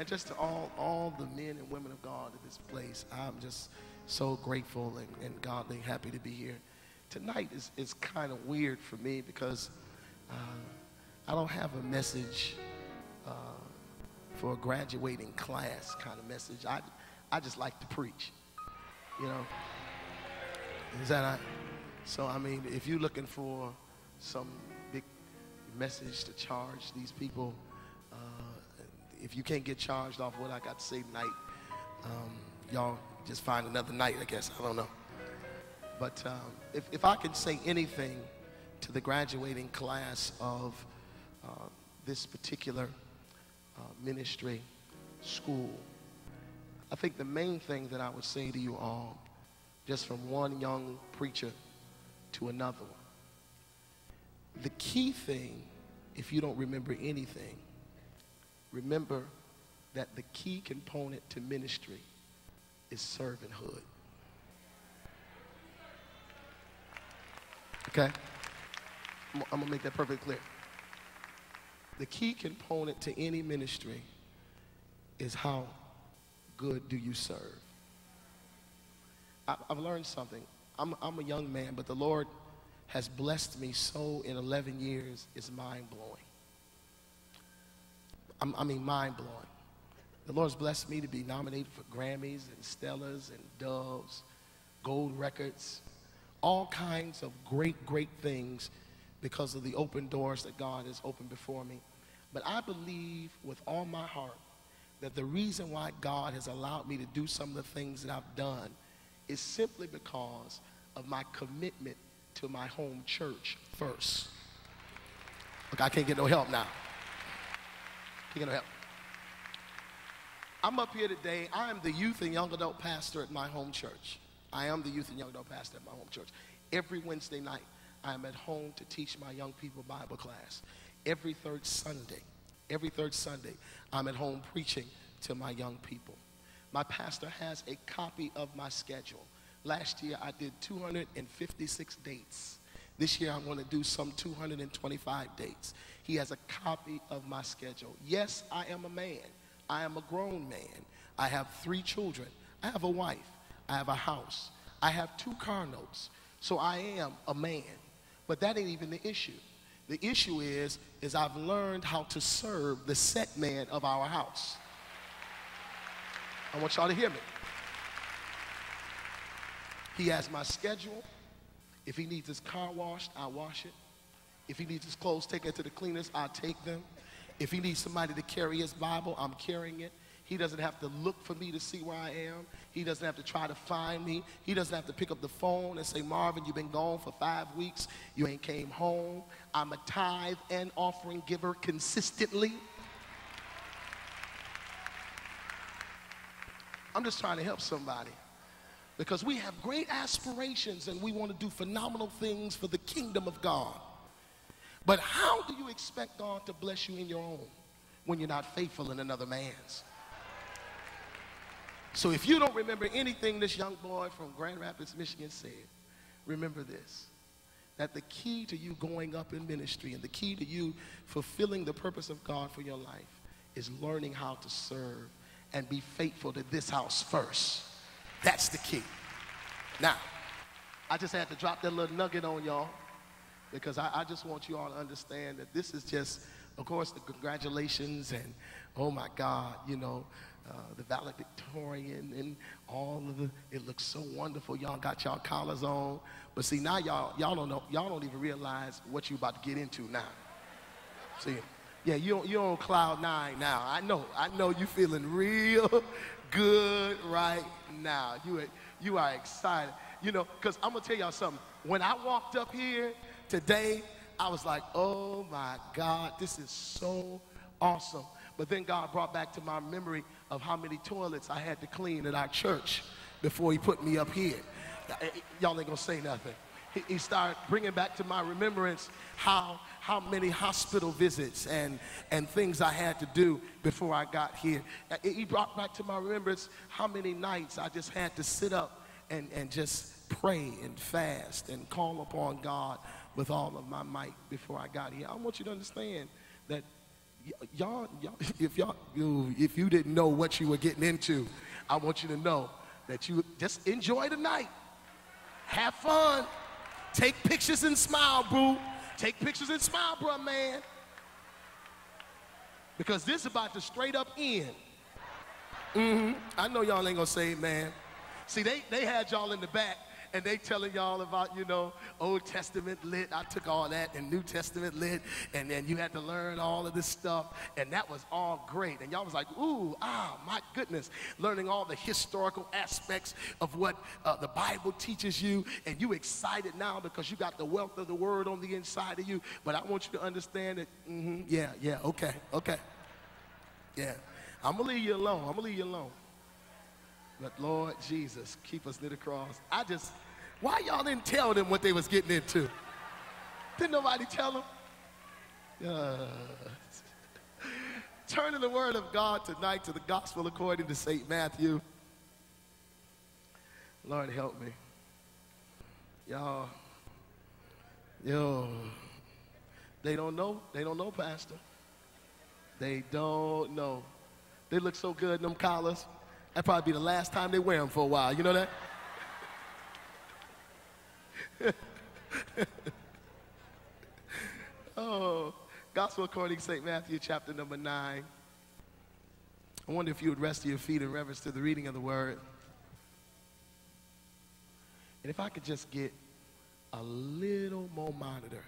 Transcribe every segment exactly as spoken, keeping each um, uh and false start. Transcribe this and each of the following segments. and just to all, all the men and women of God in this place. I'm just so grateful and, and godly happy to be here. Tonight is, is kind of weird for me because uh, I don't have a message uh, for a graduating class kind of message. I, I just like to preach, you know. Is that I? So, I mean, if you're looking for some big message to charge these people, uh, if you can't get charged off what I got to say tonight, um, y'all just find another night, I guess. I don't know. But um, if, if I can say anything to the graduating class of uh, this particular uh, ministry school, I think the main thing that I would say to you all, just from one young preacher to another one, the key thing, if you don't remember anything, remember that the key component to ministry is servanthood. Okay? I'm, I'm gonna make that perfectly clear. The key component to any ministry is how good do you serve. I, I've learned something. I'm, I'm a young man, but the Lord has blessed me so in eleven years, it's mind-blowing. I'm, I mean, mind-blowing. The Lord's blessed me to be nominated for Grammys and Stellas and Doves, gold records, all kinds of great, great things because of the open doors that God has opened before me. But I believe with all my heart that the reason why God has allowed me to do some of the things that I've done is simply because of my commitment to my home church first. Look, I can't get no help now. Can't get no help. I'm up here today. I am the youth and young adult pastor at my home church. I am the youth and young adult pastor at my home church. Every Wednesday night, I am at home to teach my young people Bible class. Every third Sunday, every third Sunday, I'm at home preaching to my young people. My pastor has a copy of my schedule. Last year, I did two hundred fifty-six dates. This year, I'm going to do some two hundred twenty-five dates. He has a copy of my schedule. Yes, I am a man. I am a grown man. I have three children. I have a wife. I have a house. I have two car notes. So I am a man. But that ain't even the issue. The issue is, is I've learned how to serve the set man of our house. I want y'all to hear me. He has my schedule. If he needs his car washed, I wash it. If he needs his clothes taken to the cleaners, I take them. If he needs somebody to carry his Bible, I'm carrying it. He doesn't have to look for me to see where I am. He doesn't have to try to find me. He doesn't have to pick up the phone and say, Marvin, you've been gone for five weeks. You ain't came home. I'm a tithe and offering giver consistently. I'm just trying to help somebody because we have great aspirations and we want to do phenomenal things for the kingdom of God. But how do you expect God to bless you in your own when you're not faithful in another man's? So if you don't remember anything this young boy from Grand Rapids, Michigan said, remember this, that the key to you going up in ministry and the key to you fulfilling the purpose of God for your life is learning how to serve and be faithful to this house first. That's the key. Now, I just had to drop that little nugget on y'all because I, I just want you all to understand that this is just, of course, the congratulations and, oh my God, you know, uh, the valedictorian and all of the, it looks so wonderful. Y'all got y'all collars on. But see, now y'all y'all don't know, y'all don't even realize what you're about to get into now. See? Yeah, you're, you're on cloud nine now. I know. I know you're feeling real good right now. You, you are excited. You know, because I'm going to tell y'all something. When I walked up here today, I was like, oh, my God, this is so awesome. But then God brought back to my memory of how many toilets I had to clean at our church before he put me up here. Y'all ain't going to say nothing. He, he started bringing back to my remembrance how... how many hospital visits and, and things I had to do before I got here. He brought back to my remembrance how many nights I just had to sit up and, and just pray and fast and call upon God with all of my might before I got here. I want you to understand that Y'all, y'all, if y'all, if you didn't know what you were getting into, I want you to know that you just enjoy the night. Have fun. Take pictures and smile, boo. Take pictures and smile, bro, man. Because this is about to straight up end. Mm-hmm. I know y'all ain't gonna say man. See, they, they had y'all in the back and they telling y'all about, you know, Old Testament lit. I took all that and New Testament lit. And then you had to learn all of this stuff. And that was all great. And y'all was like, ooh, ah, my goodness. Learning all the historical aspects of what uh, the Bible teaches you. And you excited now because you got the wealth of the word on the inside of you. But I want you to understand that, mm-hmm, yeah, yeah, okay, okay. Yeah, I'm gonna leave you alone. I'm gonna leave you alone. But Lord Jesus, keep us near the cross. I just, why y'all didn't tell them what they was getting into? Didn't nobody tell them? Uh, turn to the word of God tonight, to the gospel according to Saint Matthew. Lord, help me. Y'all, yo, they don't know, they don't know, Pastor. They don't know. They look so good in them collars. That'd probably be the last time they wear them for a while. You know that? Oh, Gospel according to Saint Matthew, chapter number nine. I wonder if you would rest to your feet in reverence to the reading of the word. And if I could just get a little more monitor.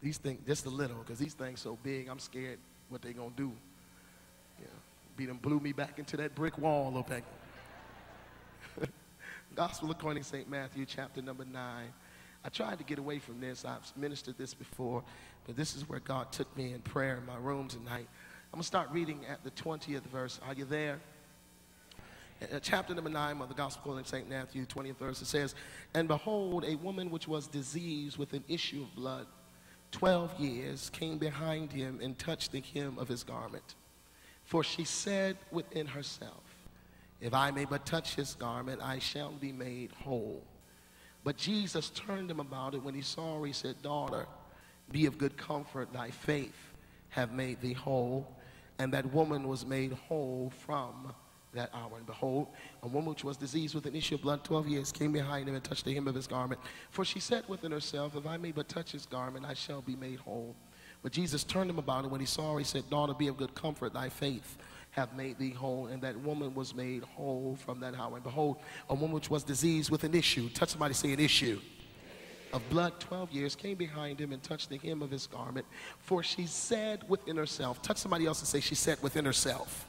These things, just a little, because these things so big, I'm scared what they gonna do. Yeah. Beat them blew me back into that brick wall, okay? Gospel according to Saint Matthew, chapter number nine. I tried to get away from this. I've ministered this before, but this is where God took me in prayer in my room tonight. I'm going to start reading at the twentieth verse. Are you there? Uh, chapter number nine of the Gospel according to Saint Matthew, twentieth verse. It says, "And behold, a woman which was diseased with an issue of blood, twelve years, came behind him and touched the hem of his garment. For she said within herself, if I may but touch his garment, I shall be made whole. But Jesus turned him about, and when he saw her, he said, Daughter, be of good comfort, thy faith have made thee whole. And that woman was made whole from that hour. And behold, a woman which was diseased with an issue of blood twelve years came behind him and touched the hem of his garment. For she said within herself, if I may but touch his garment, I shall be made whole. But Jesus turned him about, and when he saw her, he said, Daughter, be of good comfort, thy faith hath made thee whole. And that woman was made whole from that hour. And behold, a woman which was diseased with an issue," touch somebody, say an issue, "of blood twelve years, came behind him and touched the hem of his garment. For she said within herself," touch somebody else and say, she said within herself,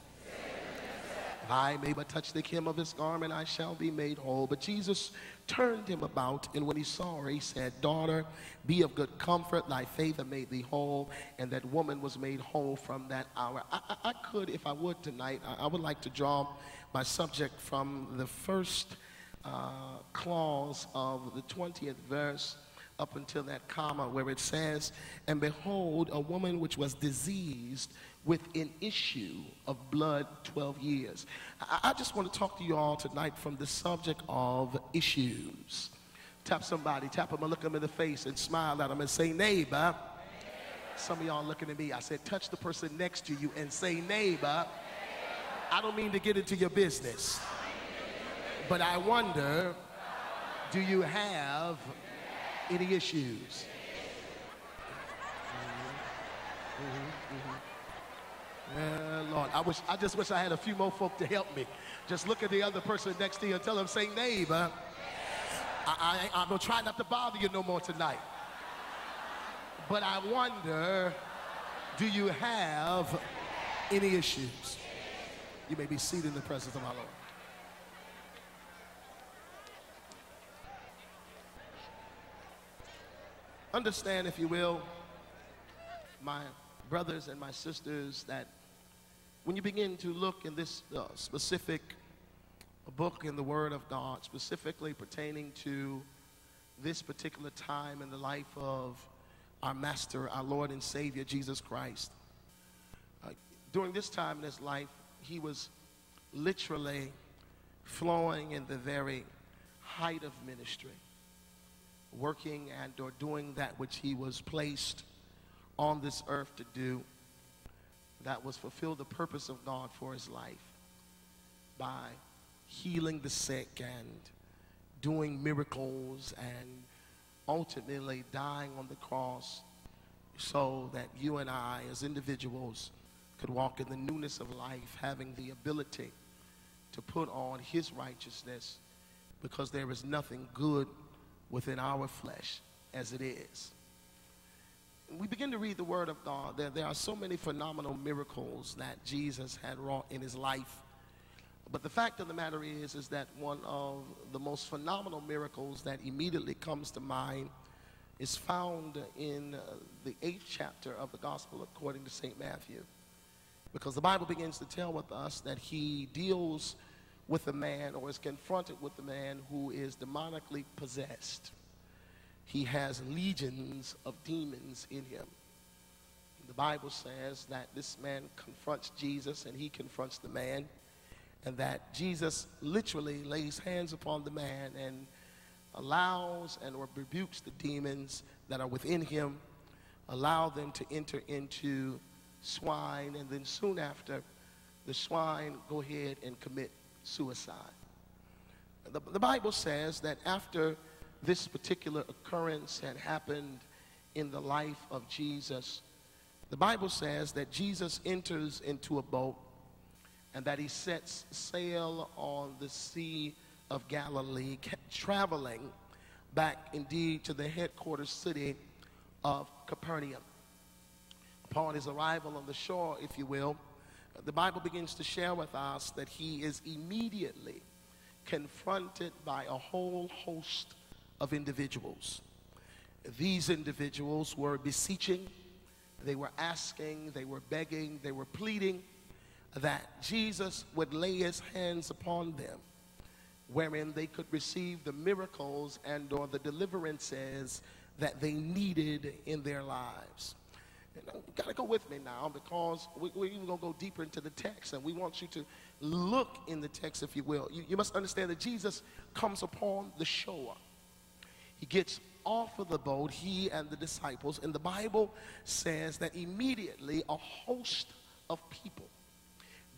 "If I may but touch the hem of his garment, I shall be made whole." But Jesus turned him about, and when he saw her, he said, Daughter, be of good comfort, thy faith hath made thee whole. And that woman was made whole from that hour. I, I, I could, if I would tonight, I, I would like to draw my subject from the first uh, clause of the twentieth verse up until that comma where it says, "And behold, a woman which was diseased with an issue of blood twelve years." I, I just want to talk to you all tonight from the subject of issues. Tap somebody, tap them and look them in the face and smile at them and say, neighbor. Neighbor. Some of y'all looking at me. I said, touch the person next to you and say, neighbor. Neighbor. I don't mean to get into your business, but I wonder, do you have any issues? Mm-hmm. Mm-hmm. Mm-hmm. Uh, Lord, I wish I just wish I had a few more folk to help me. Just look at the other person next to you and tell them, say, neighbor, I, I, I'm going to try not to bother you no more tonight. But I wonder, do you have any issues? You may be seated in the presence of my Lord. Understand, if you will, my brothers and my sisters, that when you begin to look in this uh, specific book in the Word of God, specifically pertaining to this particular time in the life of our Master, our Lord and Savior, Jesus Christ. Uh, during this time in his life, he was literally flowing in the very height of ministry, working and or doing that which he was placed on this earth to do. that was fulfilled the purpose of God for his life by healing the sick and doing miracles and ultimately dying on the cross so that you and I as individuals could walk in the newness of life, having the ability to put on his righteousness, because there is nothing good within our flesh as it is. We begin to read the word of God. There, there are so many phenomenal miracles that Jesus had wrought in his life. But the fact of the matter is, is that one of the most phenomenal miracles that immediately comes to mind is found in the eighth chapter of the Gospel according to Saint Matthew. Because the Bible begins to tell with us that he deals with a man, or is confronted with a man who is demonically possessed. He has legions of demons in him. The Bible says that this man confronts Jesus and he confronts the man, and that Jesus literally lays hands upon the man and allows and or rebukes the demons that are within him, allow them to enter into swine, and then soon after, the swine go ahead and commit suicide. The, the Bible says that after this particular occurrence had happened in the life of Jesus, the Bible says that Jesus enters into a boat and that he sets sail on the Sea of Galilee, traveling back indeed to the headquarters city of Capernaum. Upon his arrival on the shore, if you will, the Bible begins to share with us that he is immediately confronted by a whole host of individuals. These individuals were beseeching, they were asking, they were begging, they were pleading that Jesus would lay his hands upon them, wherein they could receive the miracles and or the deliverances that they needed in their lives. You got to go with me now, because we, we're even going to go deeper into the text, and we want you to look in the text, if you will. You, you must understand that Jesus comes upon the shore. He gets off of the boat, he and the disciples, and the Bible says that immediately a host of people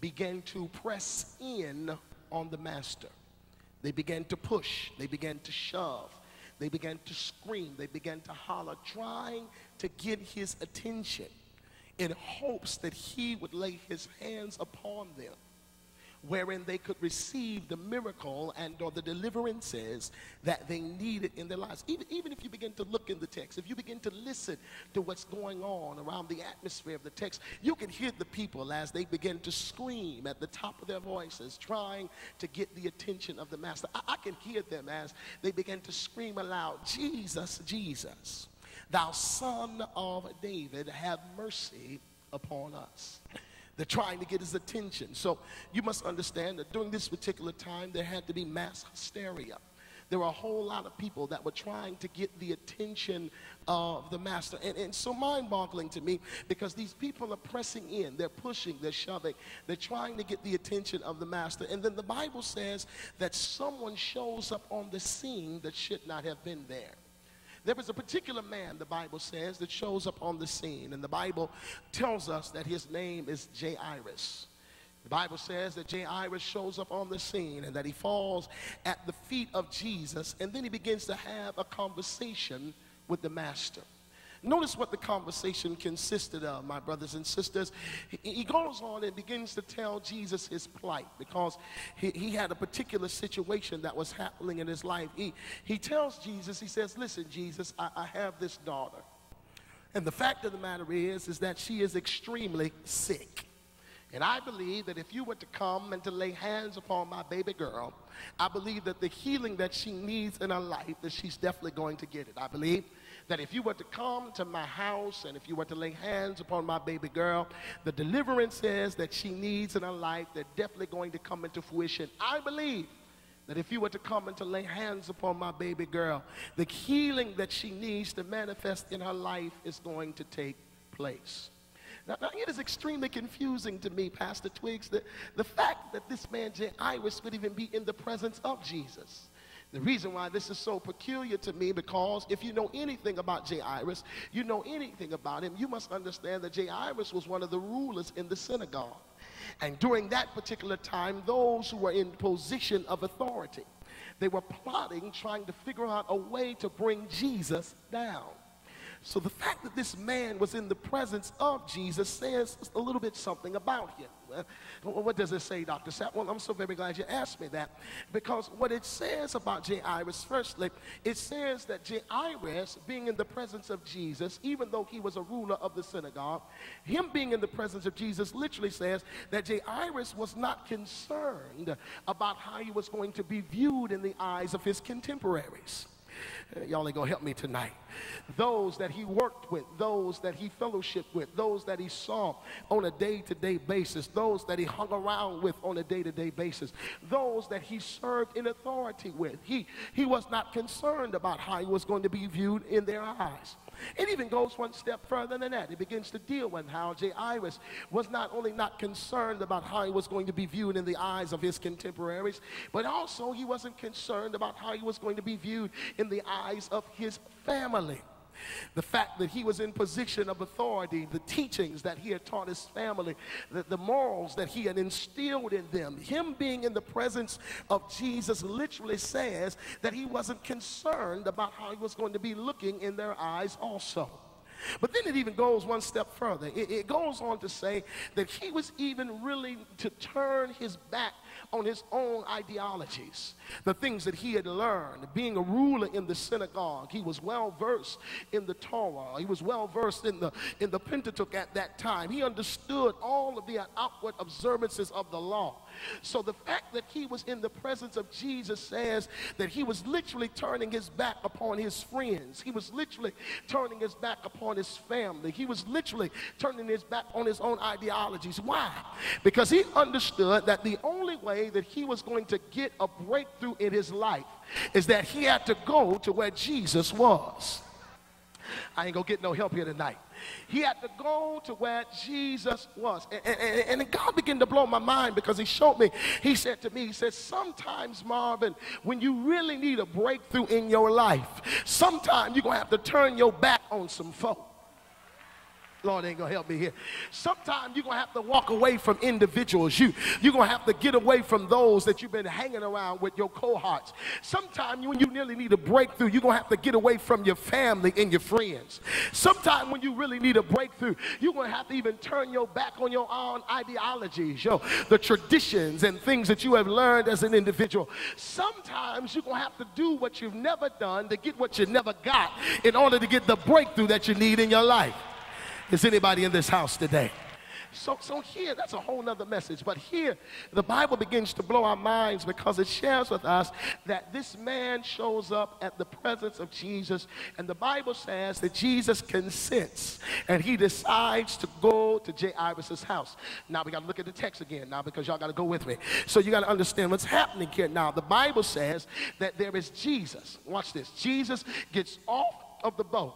began to press in on the master. They began to push, they began to shove, they began to scream, they began to holler, trying to get his attention in hopes that he would lay his hands upon them, wherein they could receive the miracle and or the deliverances that they needed in their lives. Even, even if you begin to look in the text, if you begin to listen to what's going on around the atmosphere of the text, you can hear the people as they begin to scream at the top of their voices, trying to get the attention of the master. I, I can hear them as they begin to scream aloud, "Jesus, Jesus, thou Son of David, have mercy upon us." They're trying to get his attention. So you must understand that during this particular time, there had to be mass hysteria. There were a whole lot of people that were trying to get the attention of the master. And it's so mind-boggling to me, because these people are pressing in. They're pushing, they're shoving. They're trying to get the attention of the master. And then the Bible says that someone shows up on the scene that should not have been there. There was a particular man, the Bible says, that shows up on the scene. And the Bible tells us that his name is Jairus. The Bible says that Jairus shows up on the scene and that he falls at the feet of Jesus. And then he begins to have a conversation with the master. Notice what the conversation consisted of, my brothers and sisters. He goes on and begins to tell Jesus his plight, because he, he had a particular situation that was happening in his life. He, he tells Jesus, he says, "Listen, Jesus, I, I have this daughter. And the fact of the matter is, is that she is extremely sick. And I believe that if you were to come and to lay hands upon my baby girl, I believe that the healing that she needs in her life, that she's definitely going to get it. I believe that if you were to come to my house and if you were to lay hands upon my baby girl, the deliverances that she needs in her life, they're definitely going to come into fruition. I believe that if you were to come and to lay hands upon my baby girl, the healing that she needs to manifest in her life is going to take place." Now, now it is extremely confusing to me, Pastor Twiggs, the, the fact that this man Jairus would even be in the presence of Jesus. The reason why this is so peculiar to me, because if you know anything about Jairus, you know anything about him, you must understand that Jairus was one of the rulers in the synagogue. And during that particular time, those who were in position of authority, they were plotting, trying to figure out a way to bring Jesus down. So the fact that this man was in the presence of Jesus says a little bit something about him. What does it say, Doctor Sapp? Well, I'm so very glad you asked me that, because what it says about Jairus, firstly, it says that Jairus being in the presence of Jesus, even though he was a ruler of the synagogue, him being in the presence of Jesus literally says that Jairus was not concerned about how he was going to be viewed in the eyes of his contemporaries. Y'all ain't gonna help me tonight. Those that he worked with, those that he fellowshiped with, those that he saw on a day-to-day basis, those that he hung around with on a day-to-day basis, those that he served in authority with. He, he was not concerned about how he was going to be viewed in their eyes. It even goes one step further than that. It begins to deal with how Jairus was not only not concerned about how he was going to be viewed in the eyes of his contemporaries, but also he wasn't concerned about how he was going to be viewed in the eyes of his family. The fact that he was in position of authority, the teachings that he had taught his family, the, the morals that he had instilled in them, him being in the presence of Jesus literally says that he wasn't concerned about how he was going to be looking in their eyes also. But then it even goes one step further. It, it goes on to say that he was even really to turn his back on his own ideologies, the things that he had learned. Being a ruler in the synagogue, he was well versed in the Torah. He was well versed in the, in the Pentateuch at that time. He understood all of the outward observances of the law. So the fact that he was in the presence of Jesus says that he was literally turning his back upon his friends. He was literally turning his back upon his family. He was literally turning his back on his own ideologies. Why? Because he understood that the only way that he was going to get a breakthrough in his life is that he had to go to where Jesus was. I ain't gonna get no help here tonight. He had to go to where Jesus was. And, and, and God began to blow my mind, because he showed me, he said to me, he said, sometimes, Marvin, when you really need a breakthrough in your life, sometimes you're gonna have to turn your back on some folk. Lord ain't gonna help me here. Sometimes you're gonna have to walk away from individuals. You, you're gonna have to get away from those that you've been hanging around with, your cohorts. Sometimes when you really need a breakthrough, you're gonna have to get away from your family and your friends. Sometimes when you really need a breakthrough, you're gonna have to even turn your back on your own ideologies, yo, the traditions and things that you have learned as an individual. Sometimes you're gonna have to do what you've never done to get what you never got in order to get the breakthrough that you need in your life. Is anybody in this house today? So, so here, that's a whole nother message. But here, the Bible begins to blow our minds, because it shares with us that this man shows up at the presence of Jesus. And the Bible says that Jesus consents, and he decides to go to Jairus' house. Now, we got to look at the text again now, because y'all got to go with me. So you got to understand what's happening here now. The Bible says that there is Jesus. Watch this. Jesus gets off of the boat,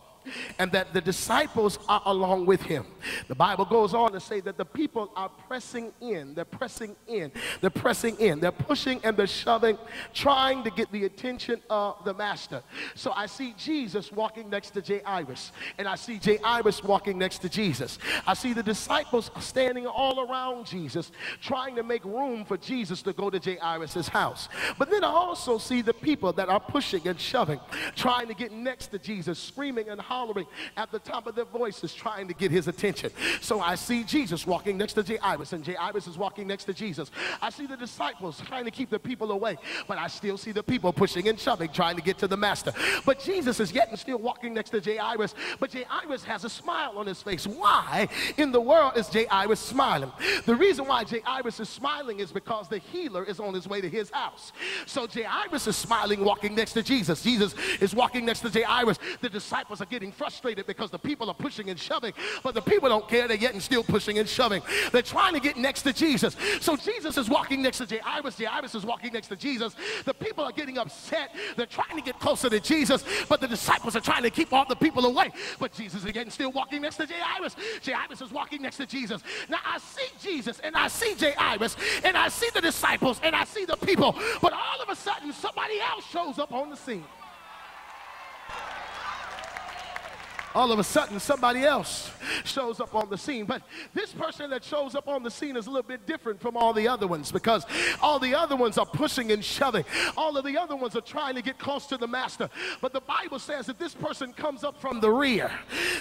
and that the disciples are along with him. The Bible goes on to say that the people are pressing in. They're pressing in. They're pressing in. They're pushing and they're shoving, trying to get the attention of the master. So I see Jesus walking next to Jairus, and I see Jairus walking next to Jesus. I see the disciples standing all around Jesus, trying to make room for Jesus to go to Jairus' house. But then I also see the people that are pushing and shoving, trying to get next to Jesus, screaming and hollering at the top of their voices, trying to get his attention. So I see Jesus walking next to Jairus, and Jairus is walking next to Jesus. I see the disciples trying to keep the people away, but I still see the people pushing and shoving, trying to get to the master. But Jesus is yet and still walking next to Jairus, but Jairus has a smile on his face. Why in the world is Jairus smiling? The reason why Jairus is smiling is because the healer is on his way to his house. So Jairus is smiling, walking next to Jesus. Jesus is walking next to Jairus. The disciples are getting getting frustrated because the people are pushing and shoving, but the people don't care. They're yet and still pushing and shoving. They're trying to get next to Jesus. So Jesus is walking next to Jairus. Jairus is walking next to Jesus. The people are getting upset. They're trying to get closer to Jesus, but the disciples are trying to keep all the people away. But Jesus is yet and still walking next to Jairus. Jairus is walking next to Jesus. Now I see Jesus and I see Jairus and I see the disciples and I see the people, but all of a sudden somebody else shows up on the scene. All of a sudden, somebody else shows up on the scene. But this person that shows up on the scene is a little bit different from all the other ones, because all the other ones are pushing and shoving. All of the other ones are trying to get close to the master. But the Bible says that this person comes up from the rear.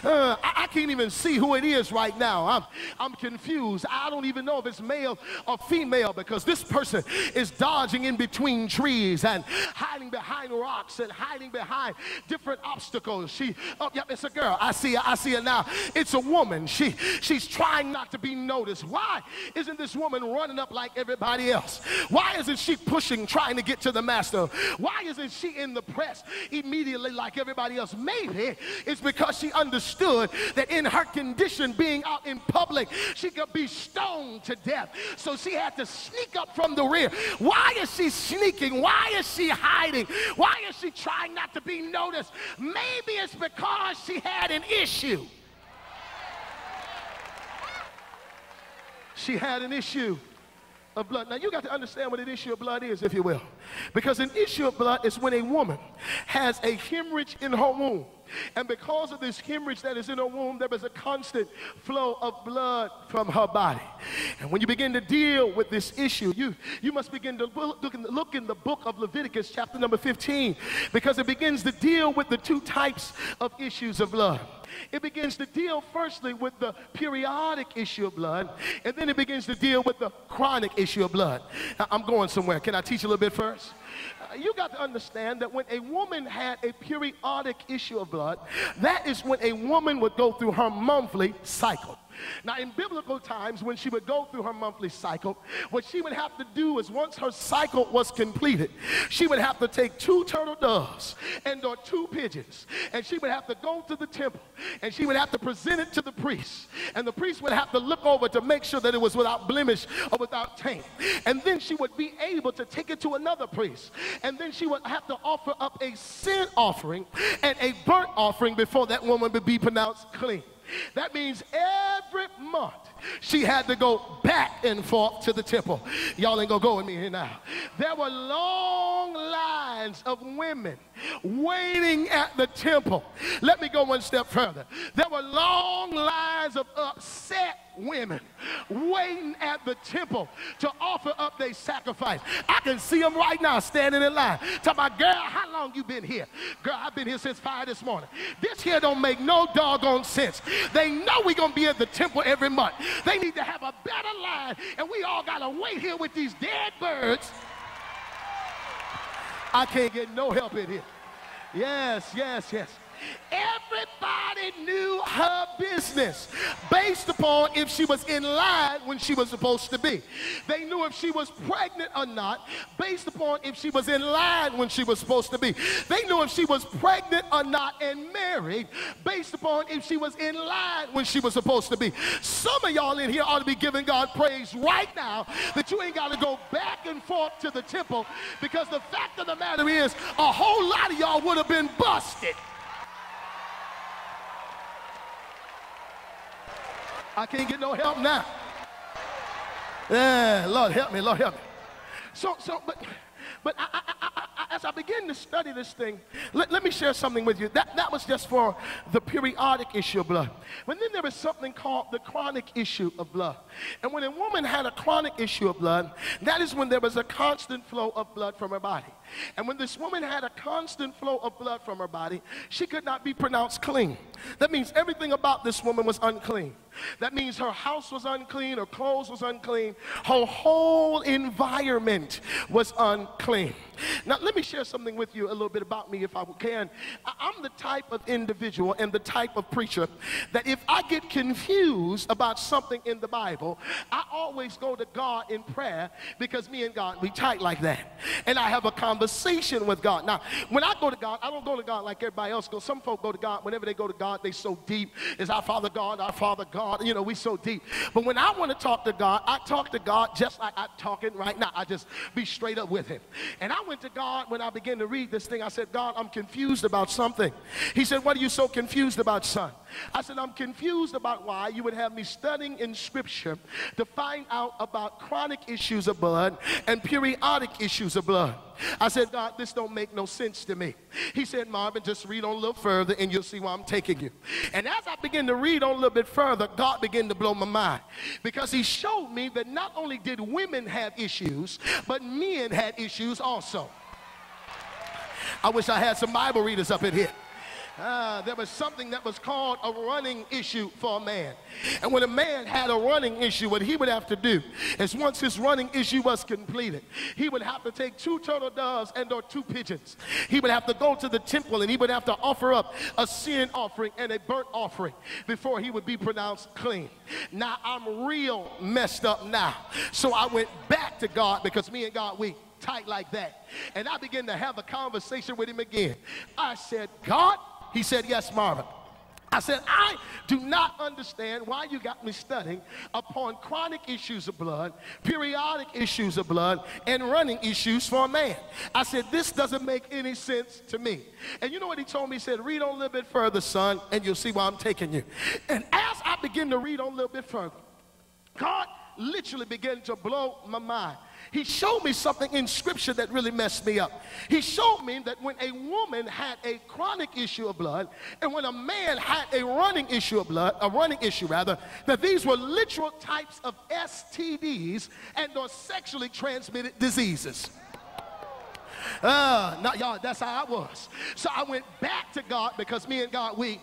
Uh, I, I can't even see who it is right now. I'm, I'm confused. I don't even know if it's male or female, because this person is dodging in between trees and hiding behind rocks and hiding behind different obstacles. She, oh, yep, it's a girl. Girl, I see her, I see her now. It's a woman. She, she's trying not to be noticed. Why isn't this woman running up like everybody else? Why isn't she pushing, trying to get to the master? Why isn't she in the press immediately like everybody else? Maybe it's because she understood that in her condition, being out in public, she could be stoned to death. So she had to sneak up from the rear. Why is she sneaking? Why is she hiding? Why is she trying not to be noticed? Maybe it's because she had an issue. She had an issue of blood. Now you got to understand what an issue of blood is, if you will, because an issue of blood is when a woman has a hemorrhage in her womb, and because of this hemorrhage that is in her womb, there is a constant flow of blood from her body. And when you begin to deal with this issue, you, you must begin to look in, the, look in the book of Leviticus chapter number fifteen, because it begins to deal with the two types of issues of blood. It begins to deal firstly with the periodic issue of blood, and then it begins to deal with the chronic issue of blood. Now, I'm going somewhere. Can I teach a little bit first? Uh, you got to understand that when a woman had a periodic issue of blood, that is when a woman would go through her monthly cycle. Now, in biblical times, when she would go through her monthly cycle, what she would have to do is, once her cycle was completed, she would have to take two turtle doves and or two pigeons, and she would have to go to the temple, and she would have to present it to the priest, and the priest would have to look over to make sure that it was without blemish or without taint, and then she would be able to take it to another priest, and then she would have to offer up a sin offering and a burnt offering before that woman would be pronounced clean. That means every month she had to go back and forth to the temple. Y'all ain't gonna go with me here now. There were long lines of women waiting at the temple. Let me go one step further. There were long lines of upset women waiting at the temple to offer up their sacrifice. I can see them right now standing in line. Tell my girl, how long you been here? Girl, I've been here since five this morning. This here don't make no doggone sense. They know we're gonna be at the temple every month. They need to have a better line, and we all gotta wait here with these dead birds. I can't get no help in here. Yes, yes, yes. Everybody knew her business based upon if she was in line when she was supposed to be. They knew if she was pregnant or not based upon if she was in line when she was supposed to be. They knew if she was pregnant or not and married based upon if she was in line when she was supposed to be. Some of y'all in here ought to be giving God praise right now that you ain't got to go back and forth to the temple, because the fact of the matter is a whole lot of y'all would have been busted. I can't get no help now. Yeah, Lord help me, Lord help me. So, so, but, but I, I, I, I, as I begin to study this thing, let, let me share something with you. That, that was just for the periodic issue of blood. But then there was something called the chronic issue of blood. And when a woman had a chronic issue of blood, that is when there was a constant flow of blood from her body. And when this woman had a constant flow of blood from her body, she could not be pronounced clean. That means everything about this woman was unclean. That means her house was unclean, her clothes was unclean, her whole environment was unclean. Now, let me share something with you a little bit about me if I can. I'm the type of individual and the type of preacher that if I get confused about something in the Bible, I always go to God in prayer, because me and God, we tight like that. And I have a conversation with God. Now, when I go to God, I don't go to God like everybody else goes. Some folk go to God, whenever they go to God, they so deep. It's our Father God, our Father God. You know, we so deep. But when I want to talk to God, I talk to God just like I'm talking right now. I just be straight up with him. And I went to God when I began to read this thing. I said, God, I'm confused about something. He said, what are you so confused about, son? I said, I'm confused about why you would have me studying in scripture to find out about chronic issues of blood and periodic issues of blood. I said, God, this don't make no sense to me. He said, Marvin, just read on a little further and you'll see where I'm taking you. And as I began to read on a little bit further, God began to blow my mind, because he showed me that not only did women have issues, but men had issues also. I wish I had some Bible readers up in here. Uh, there was something that was called a running issue for a man. And when a man had a running issue, what he would have to do is, once his running issue was completed, he would have to take two turtle doves and or two pigeons. He would have to go to the temple and he would have to offer up a sin offering and a burnt offering before he would be pronounced clean. Now, I'm real messed up now. So I went back to God, because me and God, we tight like that. And I began to have a conversation with him again. I said, God. He said, yes, Marvin. I said, I do not understand why you got me studying upon chronic issues of blood, periodic issues of blood, and running issues for a man. I said, this doesn't make any sense to me. And you know what he told me? He said, read on a little bit further, son, and you'll see where I'm taking you. And as I begin to read on a little bit further, God literally began to blow my mind. He showed me something in scripture that really messed me up. He showed me that when a woman had a chronic issue of blood, and when a man had a running issue of blood, a running issue rather, that these were literal types of S T Ds and or sexually transmitted diseases. Uh, not y'all, that's how I was. So I went back to God, because me and God, we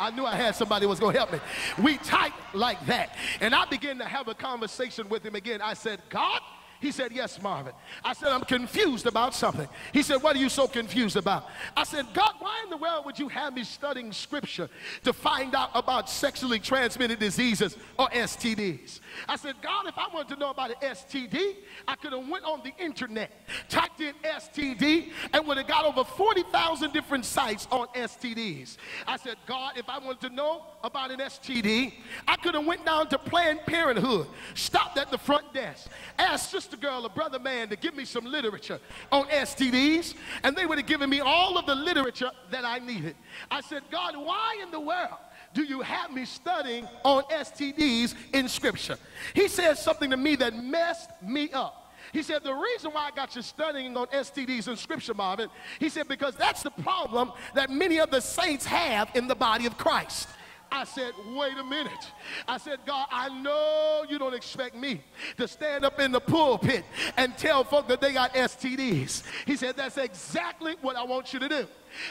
I knew I had somebody who was going to help me. We tight like that. And I began to have a conversation with him again. I said, God? He said, yes, Marvin. I said, I'm confused about something. He said, what are you so confused about? I said, God, why in the world would you have me studying scripture to find out about sexually transmitted diseases or S T Ds? I said, God, if I wanted to know about an S T D, I could have went on the internet, typed in S T D, and would have got over forty thousand different sites on S T Ds. I said, God, if I wanted to know about an S T D, I could have went down to Planned Parenthood, stopped at the front desk, asked sister girl or brother man to give me some literature on S T Ds, and they would have given me all of the literature that I needed. I said, God, why in the world do you have me studying on S T Ds in scripture? He said something to me that messed me up. He said, the reason why I got you studying on S T Ds in scripture, Marvin, he said, because that's the problem that many of the saints have in the body of Christ. I said, wait a minute. I said, God, I know you don't expect me to stand up in the pulpit and tell folk that they got S T Ds. He said, that's exactly what I want you to do.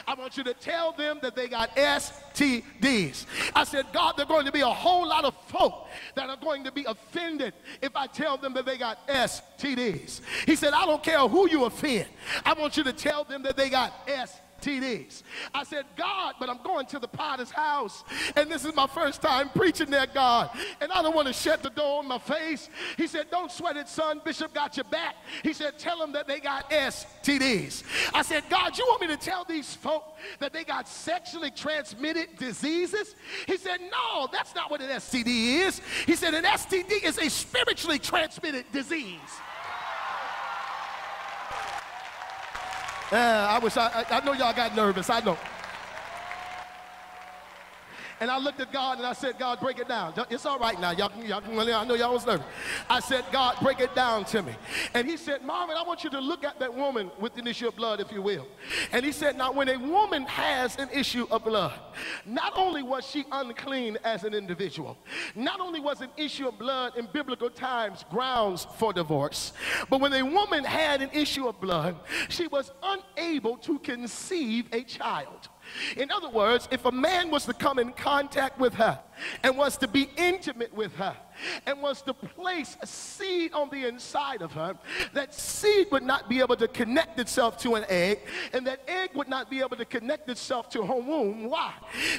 I want you to tell them that they got S T Ds. I said, God, there are going to be a whole lot of folk that are going to be offended if I tell them that they got S T Ds. He said, I don't care who you offend. I want you to tell them that they got S T Ds. I said, God, but I'm going to the Potter's House, and this is my first time preaching there, God, and I don't want to shut the door on my face. He said, don't sweat it, son. Bishop got your back. He said, tell them that they got S T Ds. I said, God, you want me to tell these folk that they got sexually transmitted diseases? He said, no, that's not what an S T D is. He said, an S T D is a spiritually transmitted disease. Uh, I wish I, I, I know y'all got nervous, I know. And I looked at God and I said, God, break it down. It's all right now. Y'all, y'all, I know y'all was nervous. I said, God, break it down to me. And he said, Marvin, I want you to look at that woman with an issue of blood, if you will. And he said, now, when a woman has an issue of blood, not only was she unclean as an individual, not only was an issue of blood in biblical times grounds for divorce, but when a woman had an issue of blood, she was unable to conceive a child. In other words, if a man was to come in contact with her, and wants to be intimate with her and wants to place a seed on the inside of her, that seed would not be able to connect itself to an egg, and that egg would not be able to connect itself to her womb. Why?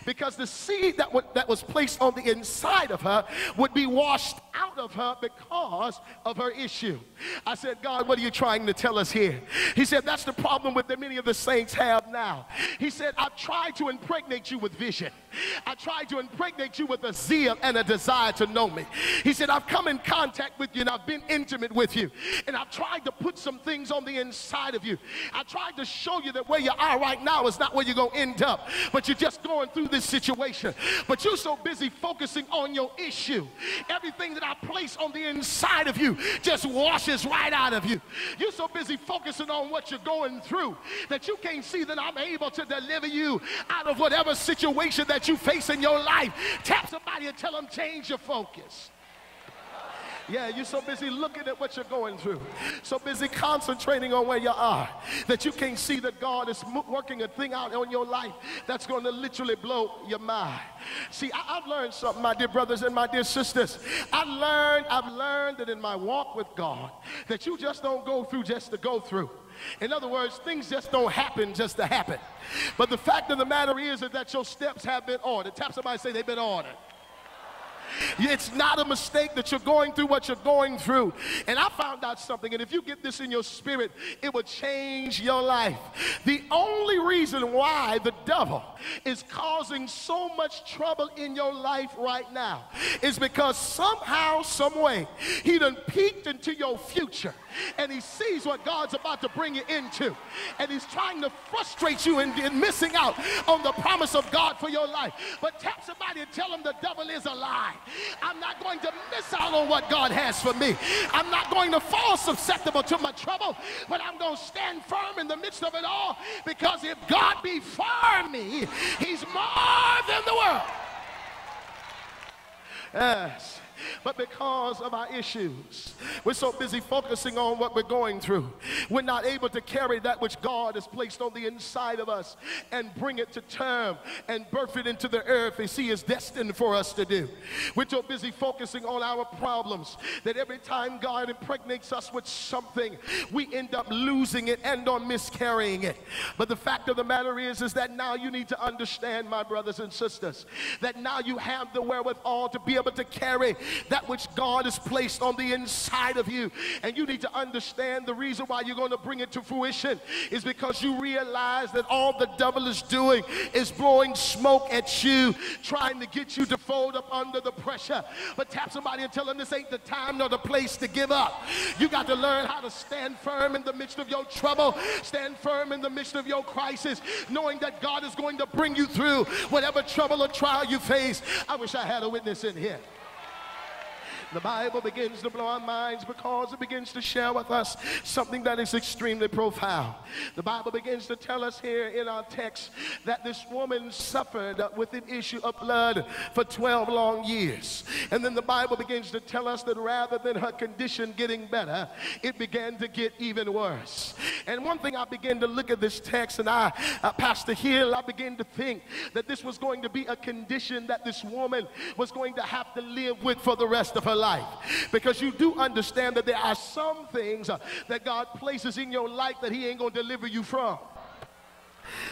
Because the seed that, would, that was placed on the inside of her would be washed out of her because of her issue. I said, God, what are you trying to tell us here? He said, that's the problem with that many of the saints have now. He said, I've tried to impregnate you with vision. I tried to impregnate you with a zeal and a desire to know me. He said, I've come in contact with you and I've been intimate with you, and I've tried to put some things on the inside of you. I tried to show you that where you are right now is not where you're going to end up, but you're just going through this situation. But you're so busy focusing on your issue, everything that I place on the inside of you just washes right out of you. You're so busy focusing on what you're going through that you can't see that I'm able to deliver you out of whatever situation that you face in your life. Tap somebody and tell them, change your focus. Yeah, you're so busy looking at what you're going through, so busy concentrating on where you are, that you can't see that God is working a thing out on your life that's going to literally blow your mind. See, I, I've learned something, my dear brothers and my dear sisters. I learned, I've learned that in my walk with God, that you just don't go through just to go through. In other words, things just don't happen just to happen. But the fact of the matter is that your steps have been ordered. Tap somebody and say they've been ordered. It's not a mistake that you're going through what you're going through. And I found out something, and if you get this in your spirit, it will change your life. The only reason why the devil is causing so much trouble in your life right now is because somehow, some way, he done peeked into your future, and he sees what God's about to bring you into, and he's trying to frustrate you in, in missing out on the promise of God for your life. But tap somebody and tell him the devil is a lie. I'm not going to miss out on what God has for me. I'm not going to fall susceptible to my trouble, but I'm going to stand firm in the midst of it all, because if God be for me, he's more than the world. Yes. But because of our issues, we're so busy focusing on what we're going through, we're not able to carry that which God has placed on the inside of us and bring it to term and birth it into the earth as he is destined for us to do. We're so busy focusing on our problems that every time God impregnates us with something, we end up losing it and or miscarrying it. But the fact of the matter is, is that now you need to understand, my brothers and sisters, that now you have the wherewithal to be able to carry that which God has placed on the inside of you. And you need to understand the reason why you're going to bring it to fruition is because you realize that all the devil is doing is blowing smoke at you, trying to get you to fold up under the pressure. But tap somebody and tell them this ain't the time nor the place to give up. You got to learn how to stand firm in the midst of your trouble, stand firm in the midst of your crisis, knowing that God is going to bring you through whatever trouble or trial you face. I wish I had a witness in here. The Bible begins to blow our minds because it begins to share with us something that is extremely profound. The Bible begins to tell us here in our text that this woman suffered with an issue of blood for twelve long years. And then the Bible begins to tell us that rather than her condition getting better, it began to get even worse. And one thing, I began to look at this text, and I, uh, Pastor Hill, I began to think that this was going to be a condition that this woman was going to have to live with for the rest of her life. Life, because you do understand that there are some things uh, that God places in your life that he ain't gonna deliver you from.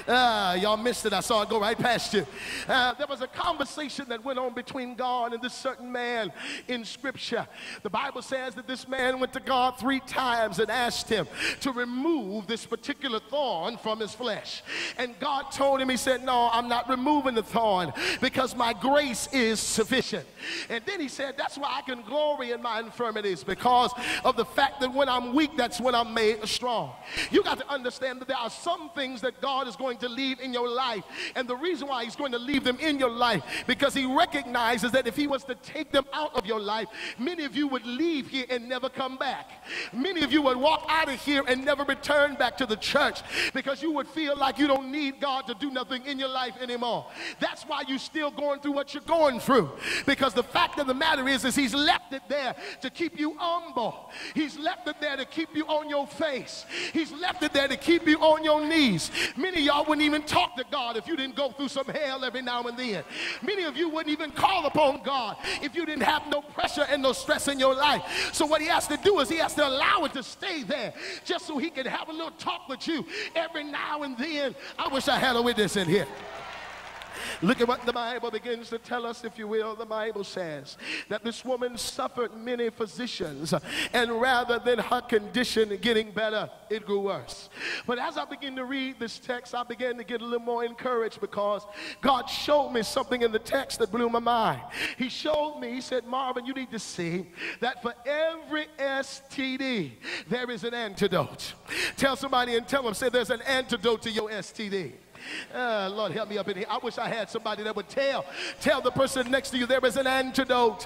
Uh, y'all missed it. I saw it go right past you. Uh, there was a conversation that went on between God and this certain man in scripture. The Bible says that this man went to God three times and asked him to remove this particular thorn from his flesh. And God told him, he said, no, I'm not removing the thorn because my grace is sufficient. And then he said, that's why I can glory in my infirmities, because of the fact that when I'm weak, that's when I'm made strong. You got to understand that there are some things that God is going to leave in your life, and the reason why he's going to leave them in your life, because he recognizes that if he was to take them out of your life, many of you would leave here and never come back. Many of you would walk out of here and never return back to the church, because you would feel like you don't need God to do nothing in your life anymore. That's why you're still going through what you're going through, because the fact of the matter is is he's left it there to keep you humble. He's left it there to keep you on your face. He's left it there to keep you on your knees. Many Many of y'all wouldn't even talk to God if you didn't go through some hell every now and then. Many of you wouldn't even call upon God if you didn't have no pressure and no stress in your life. So what he has to do is he has to allow it to stay there just so he can have a little talk with you every now and then. I wish I had a witness in here. Look at what the Bible begins to tell us, if you will. The Bible says that this woman suffered many physicians, and rather than her condition getting better, it grew worse. But as I begin to read this text, I began to get a little more encouraged, because God showed me something in the text that blew my mind. He showed me, he said, Marvin, you need to see that for every S T D, there is an antidote. Tell somebody and tell them, say, there's an antidote to your S T D. Uh, Lord, help me up in here. I wish I had somebody that would tell tell the person next to you there is an antidote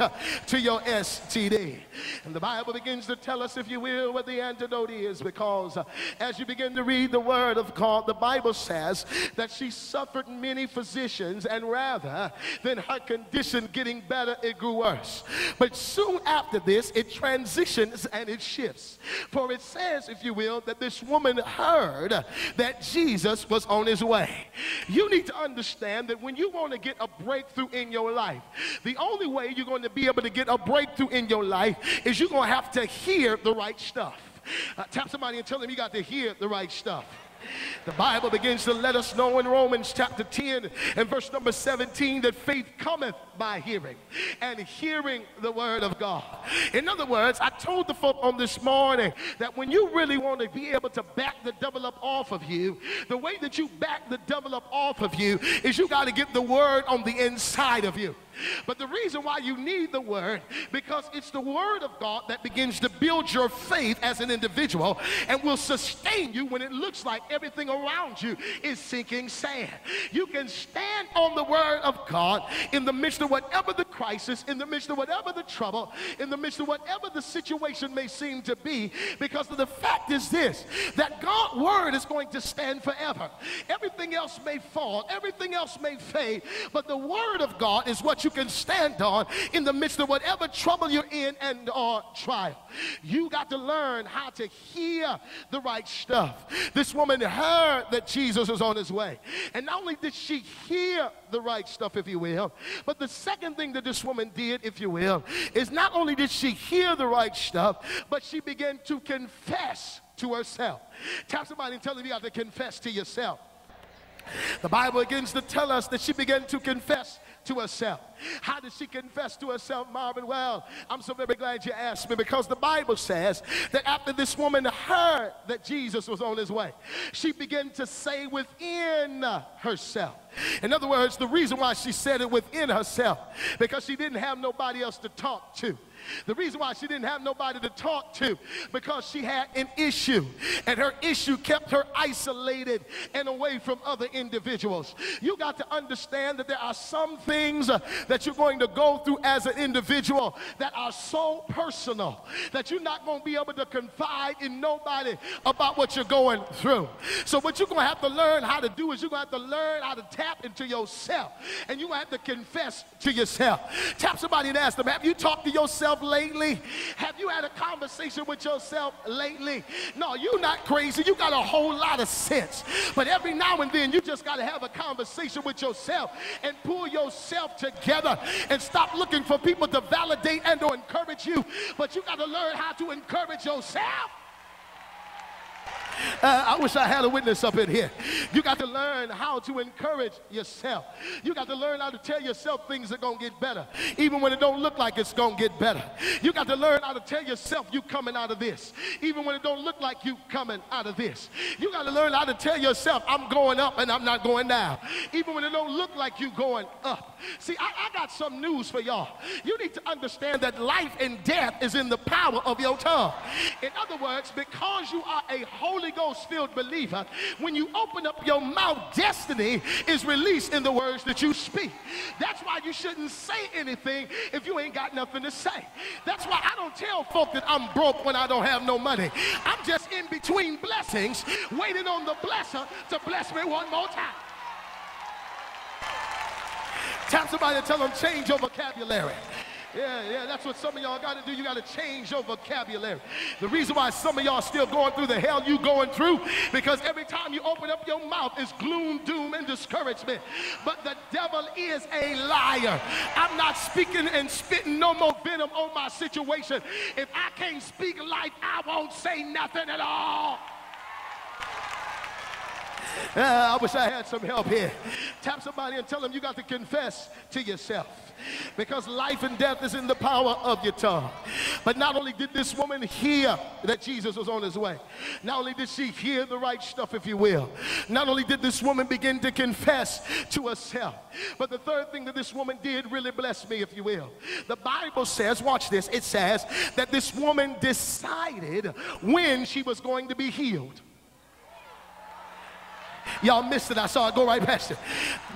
to your S T D. And the Bible begins to tell us, if you will, what the antidote is, because uh, as you begin to read the word of God, the Bible says that she suffered many physicians, and rather than her condition getting better, it grew worse. But soon after this, it transitions and it shifts, for it says, if you will, that this woman heard that Jesus was on his way. You need to understand that when you want to get a breakthrough in your life, the only way you're going to be able to get a breakthrough in your life is you're going to have to hear the right stuff. Uh, tap somebody and tell them you got to hear the right stuff. The Bible begins to let us know in Romans chapter ten and verse number seventeen that faith cometh by hearing, and hearing the word of God. In other words, I told the folk on this morning that when you really want to be able to back the devil up off of you, the way that you back the devil up off of you is you got to get the word on the inside of you. But the reason why you need the word, because it's the word of God that begins to build your faith as an individual and will sustain you when it looks like everything around you is sinking sand. You can stand on the word of God in the midst of whatever the crisis, in the midst of whatever the trouble, in the midst of whatever the situation may seem to be, because the fact is this, that God's word is going to stand forever. Everything else may fall, everything else may fade, but the word of God is what you You can stand on in the midst of whatever trouble you're in and or trial. You got to learn how to hear the right stuff. This woman heard that Jesus was on his way, and not only did she hear the right stuff, if you will, but the second thing that this woman did, if you will, is not only did she hear the right stuff, but she began to confess to herself. Tap somebody and tell them you got to confess to yourself. The Bible begins to tell us that she began to confess to herself. How did she confess to herself, Marvin? Well, I'm so very glad you asked me, because the Bible says that after this woman heard that Jesus was on his way, she began to say within herself. In other words, the reason why she said it within herself, because she didn't have nobody else to talk to. The reason why she didn't have nobody to talk to, because she had an issue, and her issue kept her isolated and away from other individuals. You got to understand that there are some things uh, that you're going to go through as an individual that are so personal that you're not going to be able to confide in nobody about what you're going through. So what you're going to have to learn how to do is you're going to have to learn how to tap into yourself, and you're going to have to confess to yourself. Tap somebody and ask them, have you talked to yourself lately? Have you had a conversation with yourself lately? No, you're not crazy. You got a whole lot of sense. But every now and then, you just got to have a conversation with yourself and pull yourself together and stop looking for people to validate and to encourage you. But you got to learn how to encourage yourself. Uh, I wish I had a witness up in here. You got to learn how to encourage yourself. You got to learn how to tell yourself things are going to get better, even when it don't look like it's going to get better. You got to learn how to tell yourself you coming out of this, even when it don't look like you coming out of this. You got to learn how to tell yourself I'm going up and I'm not going down, even when it don't look like you going up. See, I, I got some news for y'all. You need to understand that life and death is in the power of your tongue. In other words, because you are a holy Ghost-filled believer, when you open up your mouth, destiny is released in the words that you speak. That's why you shouldn't say anything if you ain't got nothing to say. That's why I don't tell folk that I'm broke when I don't have no money. I'm just in between blessings, waiting on the blesser to bless me one more time. Tap somebody and tell them change your vocabulary. Yeah, yeah, that's what some of y'all got to do. You got to change your vocabulary. The reason why some of y'all still going through the hell you going through, because every time you open up your mouth, it's gloom, doom, and discouragement. But the devil is a liar. I'm not speaking and spitting no more venom on my situation. If I can't speak life, I won't say nothing at all. Uh, I wish I had some help here. Tap somebody and tell them you got to confess to yourself, because life and death is in the power of your tongue. But not only did this woman hear that Jesus was on his way, not only did she hear the right stuff, if you will, not only did this woman begin to confess to herself, but the third thing that this woman did really blessed me, if you will. The Bible says, watch this, it says that this woman decided when she was going to be healed. Y'all missed it. I saw it go right past it.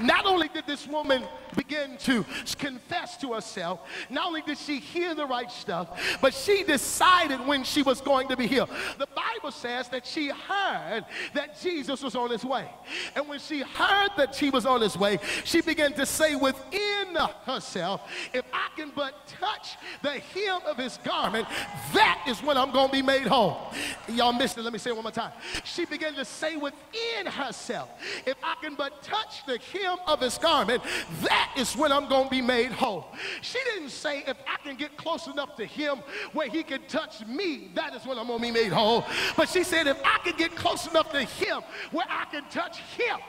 Not only did this woman begin to confess to herself, not only did she hear the right stuff, but she decided when she was going to be healed. The Bible says that she heard that Jesus was on his way. And when she heard that she was on his way, she began to say within herself, if I can but touch the hem of his garment, that is when I'm going to be made whole. Y'all missed it. Let me say it one more time. She began to say within herself, if I can but touch the hem of his garment, that is when I'm going to be made whole. She didn't say, if I can get close enough to him where he can touch me, that is when I'm going to be made whole. But she said, if I can get close enough to him where I can touch him,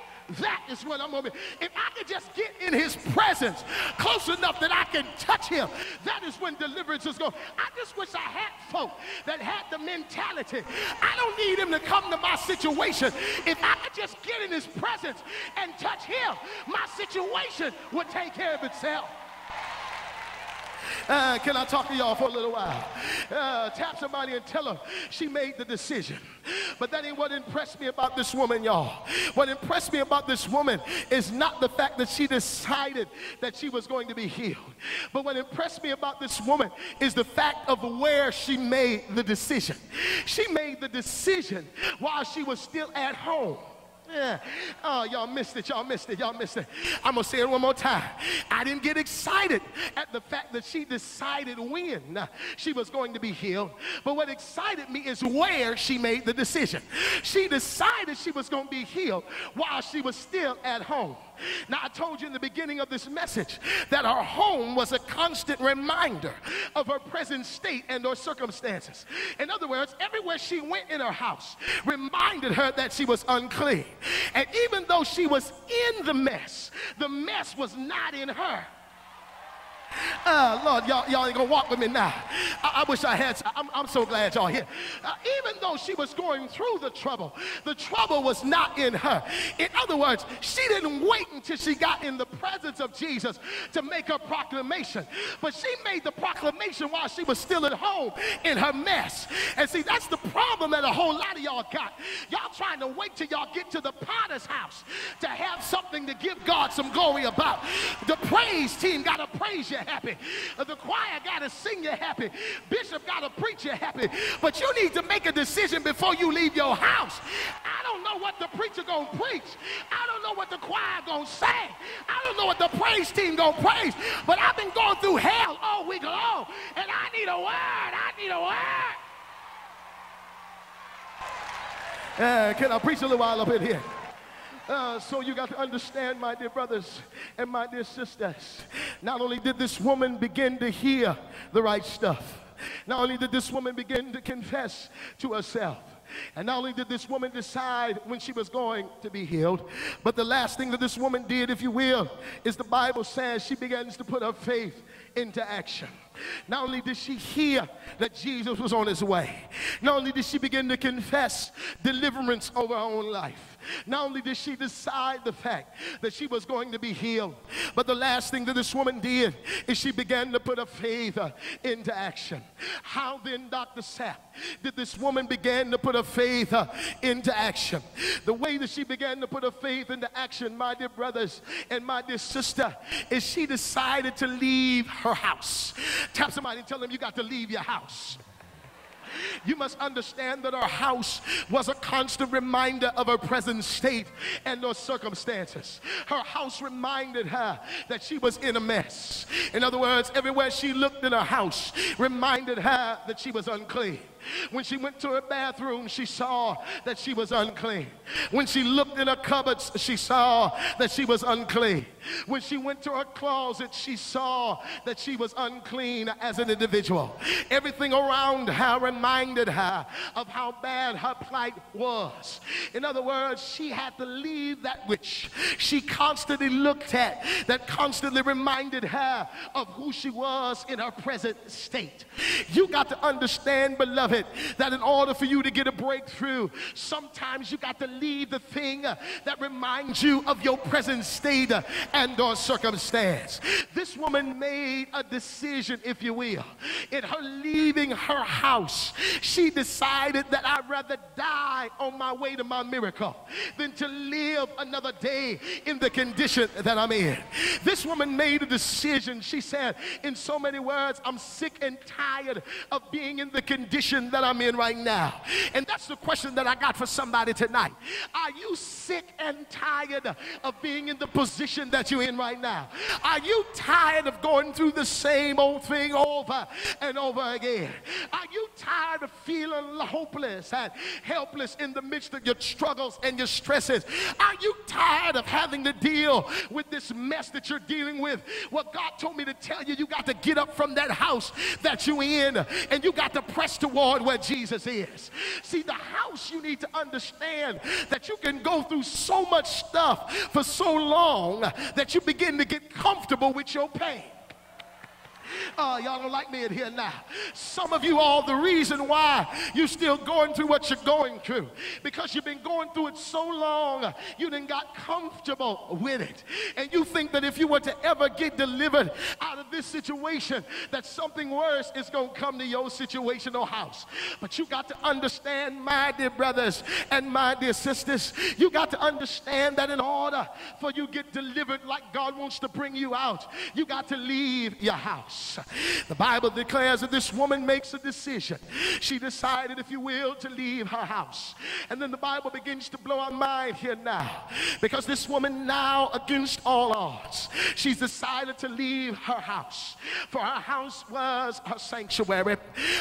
that is what I'm going to be. If I could just get in his presence close enough that I can touch him, that is when deliverance is going. I just wish I had folk that had the mentality, I don't need him to come to my situation. If I could just get in his presence and touch him, my situation would take care of itself. Uh, can I talk to y'all for a little while? Uh, tap somebody and tell her she made the decision. But that ain't what impressed me about this woman, y'all. What impressed me about this woman is not the fact that she decided that she was going to be healed. But what impressed me about this woman is the fact of where she made the decision. She made the decision while she was still at home. Yeah. Oh, y'all missed it. Y'all missed it. Y'all missed it. I'm going to say it one more time. I didn't get excited at the fact that she decided when she was going to be healed. But what excited me is where she made the decision. She decided she was going to be healed while she was still at home. Now, I told you in the beginning of this message that her home was a constant reminder of her present state and her circumstances. In other words, everywhere she went in her house reminded her that she was unclean. And even though she was in the mess, the mess was not in her. Uh, Lord, y'all y'all ain't gonna walk with me now. I, I wish I had. I'm, I'm so glad y'all here. Uh, even though she was going through the trouble, the trouble was not in her. In other words, she didn't wait until she got in the presence of Jesus to make her proclamation, but she made the proclamation while she was still at home in her mess. And see, that's the problem that a whole lot of y'all got. Y'all trying to wait till y'all get to the Potter's house to have something to give God some glory about. The praise team gotta praise you happy. The choir got to sing you happy. Bishop got to preach you happy. But you need to make a decision before you leave your house. I don't know what the preacher going to preach. I don't know what the choir going to sing. I don't know what the praise team going to praise. But I've been going through hell all week long. And I need a word. I need a word. Uh, can I preach a little while up in here? Uh, so you got to understand, my dear brothers and my dear sisters, not only did this woman begin to hear the right stuff, not only did this woman begin to confess to herself, and not only did this woman decide when she was going to be healed, but the last thing that this woman did, if you will, is the Bible says she begins to put her faith into action. Not only did she hear that Jesus was on his way, not only did she begin to confess deliverance over her own life, not only did she decide the fact that she was going to be healed, but the last thing that this woman did is she began to put her faith into action. How then, Doctor Sapp, did this woman begin to put her faith into action? The way that she began to put her faith into action, my dear brothers and my dear sister, is she decided to leave her house. Tap somebody and tell them you got to leave your house. You must understand that her house was a constant reminder of her present state and her circumstances. Her house reminded her that she was in a mess. In other words, everywhere she looked in her house reminded her that she was unclean. When she went to her bathroom, she saw that she was unclean. When she looked in her cupboards, she saw that she was unclean. When she went to her closet, she saw that she was unclean as an individual. Everything around her reminded her of how bad her plight was. In other words, she had to leave that which she constantly looked at, that constantly reminded her of who she was in her present state. You got to understand, beloved, it, that in order for you to get a breakthrough, sometimes you got to leave the thing that reminds you of your present state and or circumstance. This woman made a decision, if you will. In her leaving her house, she decided that I'd rather die on my way to my miracle than to live another day in the condition that I'm in. This woman made a decision. She said, in so many words, I'm sick and tired of being in the condition that I'm in right now. And that's the question that I got for somebody tonight. Are you sick and tired of being in the position that you're in right now? Are you tired of going through the same old thing over and over again? Are you tired of feeling hopeless and helpless in the midst of your struggles and your stresses? Are you tired of having to deal with this mess that you're dealing with? Well, God told me to tell you, you got to get up from that house that you're in, and you got to press toward where Jesus is. See, the house, you need to understand that you can go through so much stuff for so long that you begin to get comfortable with your pain. Uh, y'all don't like me in here now. Some of you are the reason why you're still going through what you're going through, because you've been going through it so long you done got comfortable with it. And you think that if you were to ever get delivered out of this situation, that something worse is going to come to your situation or house. But you got to understand, my dear brothers and my dear sisters, you got to understand that in order for you to get delivered like God wants to bring you out, you got to leave your house. The Bible declares that this woman makes a decision. She decided, if you will, to leave her house. And then the Bible begins to blow our mind here now, because this woman now, against all odds, she's decided to leave her house. For her house was her sanctuary.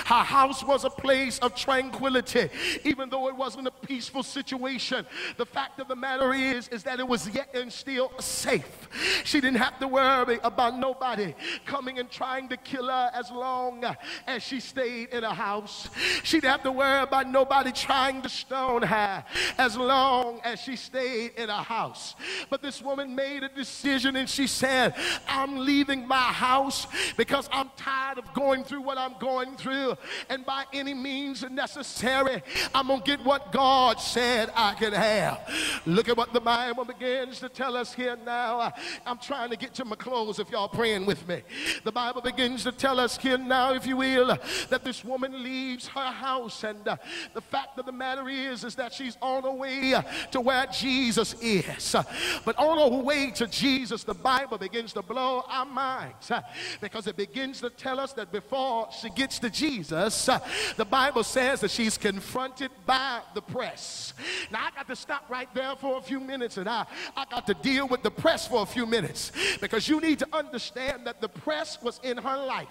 Her house was a place of tranquility, even though it wasn't a peaceful situation. The fact of the matter is, is that it was yet and still safe. She didn't have to worry about nobody coming and trying to kill her as long as she stayed in her house. She didn't have to worry about nobody trying to stone her as long as she stayed in her house. But this woman made a decision, and she said, I'm leaving my house because I'm tired of going through what I'm going through, and by any means necessary, I'm going to get what God said I can have. Look at what the Bible begins to tell us here now. I'm trying to get to my close if y'all praying with me. The Bible begins to tell us here now, if you will, that this woman leaves her house, and uh, the fact of the matter is is that she's on her way uh, to where Jesus is. Uh, but on her way to Jesus, the Bible begins to blow our minds, uh, because it begins to tell us that before she gets to Jesus, uh, the Bible says that she's confronted by the press. Now, I got to stop right there for a few minutes, and I, I got to deal with the press for a few minutes, because you need to understand that the press was in her life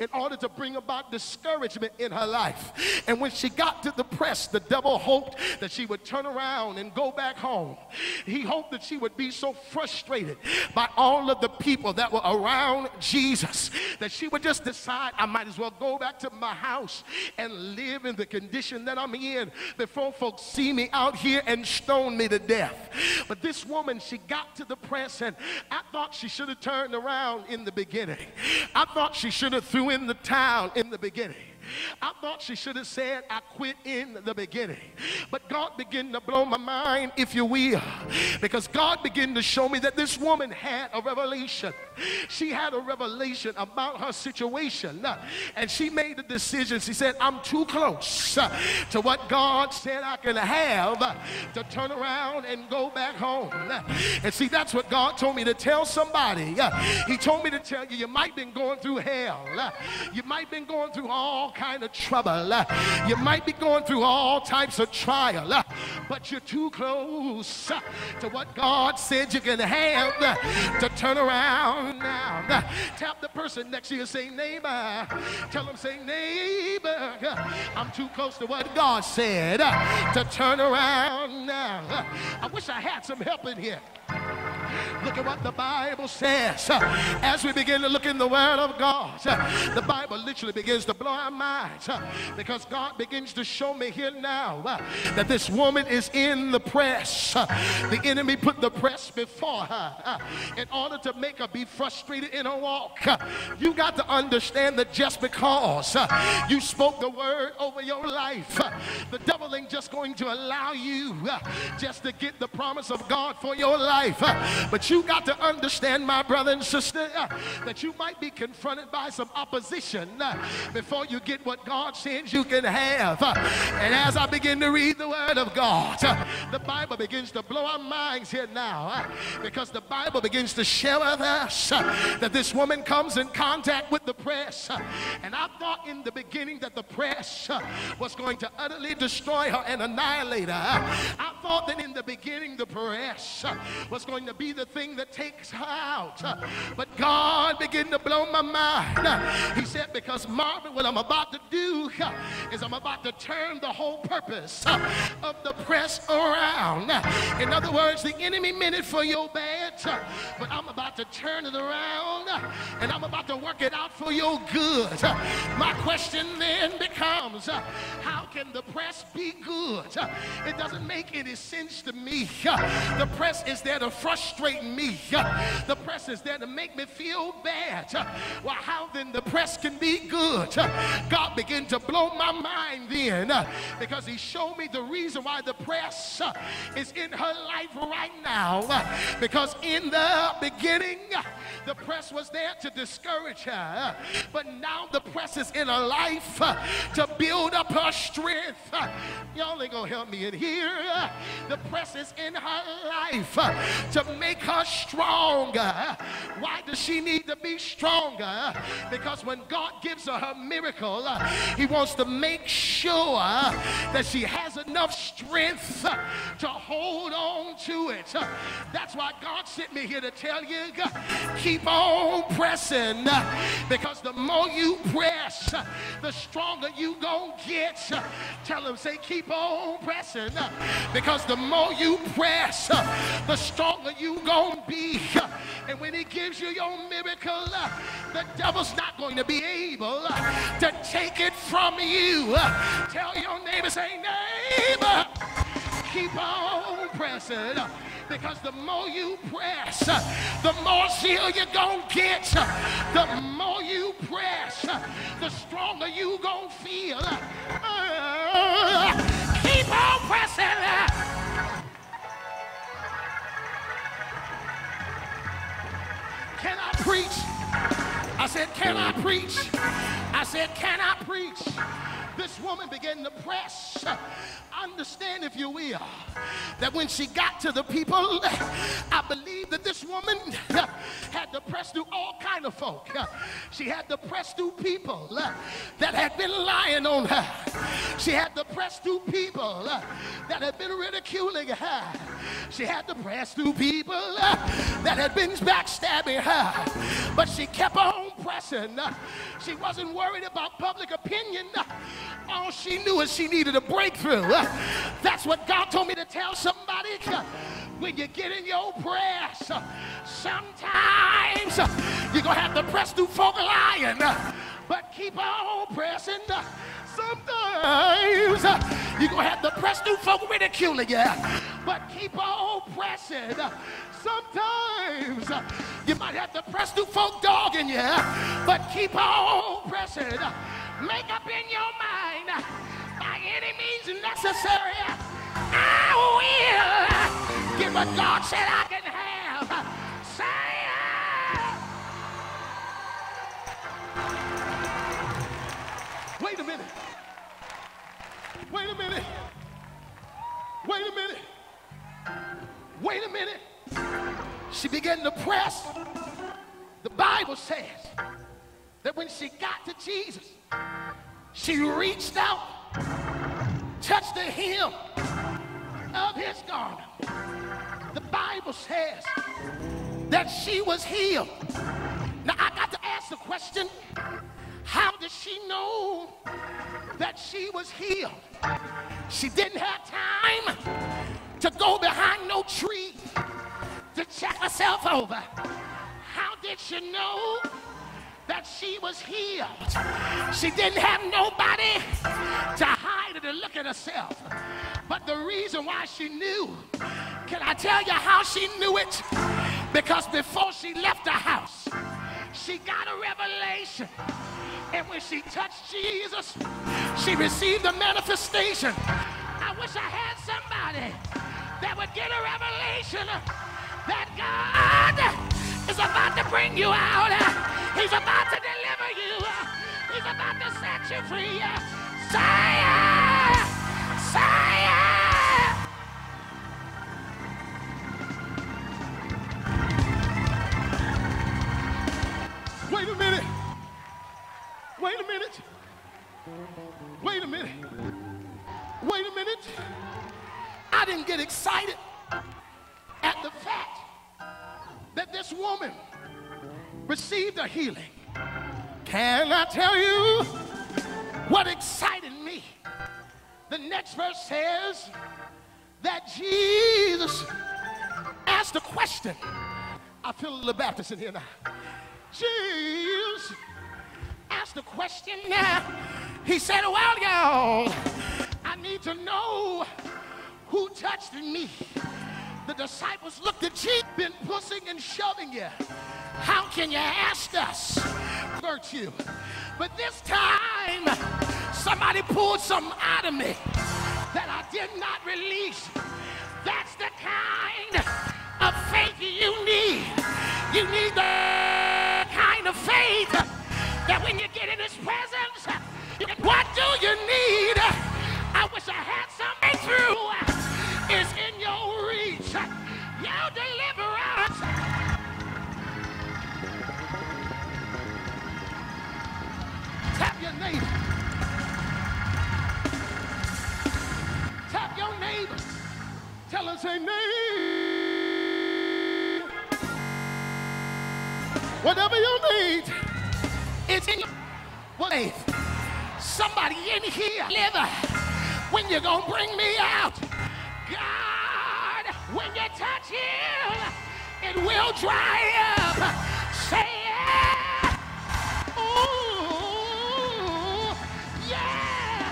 in order to bring about discouragement in her life. And when she got to the press, the devil hoped that she would turn around and go back home. He hoped that she would be so frustrated by all of the people that were around Jesus that she would just decide, I might as well go back to my house and live in the condition that I'm in before folks see me out here and stone me to death. But this woman, she got to the press, and I thought she should have turned around in the beginning. I thought she should have threw in the towel in the beginning. I thought she should have said, I quit in the beginning. But God began to blow my mind, if you will, because God began to show me that this woman had a revelation. She had a revelation about her situation, and she made the decision. She said, I'm too close to what God said I can have to turn around and go back home. And see, that's what God told me to tell somebody. He told me to tell you, you might have been going through hell. You might have been going through all kind of trouble. You might be going through all types of trial, but you're too close to what God said you can have to turn around now. Tap the person next to you and say, neighbor. Tell them, say, neighbor, I'm too close to what God said to turn around now. I wish I had some help in here. Look at what the Bible says. As we begin to look in the Word of God, the Bible literally begins to blow our minds, because God begins to show me here now that this woman is in the press. The enemy put the press before her in order to make her be frustrated in her walk. You got to understand that just because you spoke the word over your life, the devil ain't just going to allow you just to get the promise of God for your life. But you got to understand, my brother and sister, that you might be confronted by some opposition before you get what God says you can have. And as I begin to read the Word of God, the Bible begins to blow our minds here now, because the Bible begins to share with us that this woman comes in contact with the press. And I thought in the beginning that the press was going to utterly destroy her and annihilate her. I thought that in the beginning the press was going to be the thing that takes her out. But God began to blow my mind. He said, because Marvin, what I'm about to do is I'm about to turn the whole purpose of the press around. In other words, the enemy meant it for your bad, but I'm about to turn it around, and I'm about to work it out for your good. My question then becomes, how can the press be good? It doesn't make any sense to me. The press is there to frustrate me. The press is there to make me feel bad. Well, how then the press can be good? God began to blow my mind then, because he showed me the reason why the press is in her life right now. Because in the beginning, the press was there to discourage her, but now the press is in her life to build up her strength. Y'all ain't gonna help me in here. The press is in her life to make her stronger. Why does she need to be stronger? Because when God gives her her miracle, he wants to make sure that she has enough strength to hold on to it. That's why God sent me here to tell you, keep on pressing, because the more you press, the stronger you gonna get. Tell them, say, keep on pressing, because the more you press, the stronger you gonna be. And when he gives you your miracle, the devil's not going to be able to take it from you. Tell your neighbor, say, neighbor, keep on pressing, because the more you press, the more zeal you're gonna get. The more you press, the stronger you gonna feel. Uh, keep on pressing. Can I preach? I said, can I preach? I said, can I preach? This woman began to press. Understand, if you will, that when she got to the people, I believe that this woman had to press through all kind of folk. She had to press through people that had been lying on her. She had to press through people that had been ridiculing her. She had to press through people that had been backstabbing her. But she kept on pressing. She wasn't worried about public opinion. All she knew is she needed a breakthrough. That's what God told me to tell somebody. When you get in your press, sometimes you're going to have to press through folk lying. But keep on pressing. Sometimes you're going to have to press through folk ridiculing you. But keep on pressing. Sometimes you might have to press through folk dogging you. But keep on pressing. Make up in your mind, by any means necessary, I will get what God said I can have. Say it. Wait a minute. Wait a minute. Wait a minute. Wait a minute. She began to press. The Bible says that when she got to Jesus, She reached out, touched the hem of his garment. The Bible says that she was healed. Now I got to ask the question, how did she know that she was healed? She didn't have time to go behind no tree to check herself over. How did she know that she was healed? She didn't have nobody to hide it and look at herself. But the reason why she knew, can I tell you how she knew it? Because before she left the house, she got a revelation. And when she touched Jesus, she received a manifestation. I wish I had somebody that would get a revelation that God is about to bring you out. He's about to deliver you. He's about to set you free. Say it! Say it! Wait a minute. Wait a minute. Wait a minute. Wait a minute. I didn't get excited at the fact that this woman received a healing. Can I tell you what excited me? The next verse says that Jesus asked a question. I feel a little Baptist in here now. Jesus asked a question now. He said, well, y'all, I need to know who touched me. The disciples looked at you, been pushing and shoving you. How can you ask us virtue? But this time, somebody pulled something out of me that I did not release. That's the kind of faith you need. You need the kind of faith that when you get in his presence, you can, what do you need? I wish I had something through. Is in your reach, your deliverance. Tap your neighbor. Tap your neighbor. Tell us a name. Whatever you need, it's in your faith. Somebody in here, deliver. When you gonna bring me out? God, when you touch him, it will dry up. Say yeah. Ooh, yeah.